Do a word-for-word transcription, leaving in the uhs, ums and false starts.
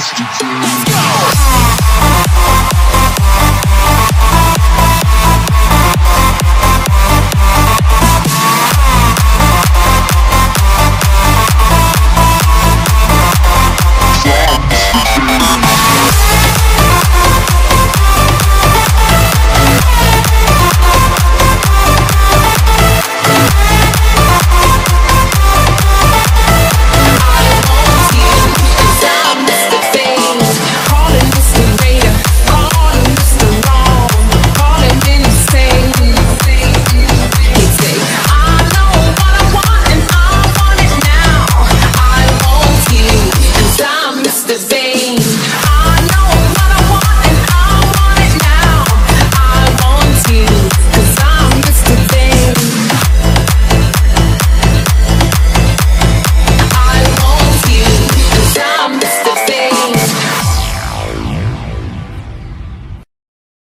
close to you.